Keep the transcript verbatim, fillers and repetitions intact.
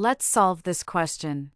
Let's solve this question.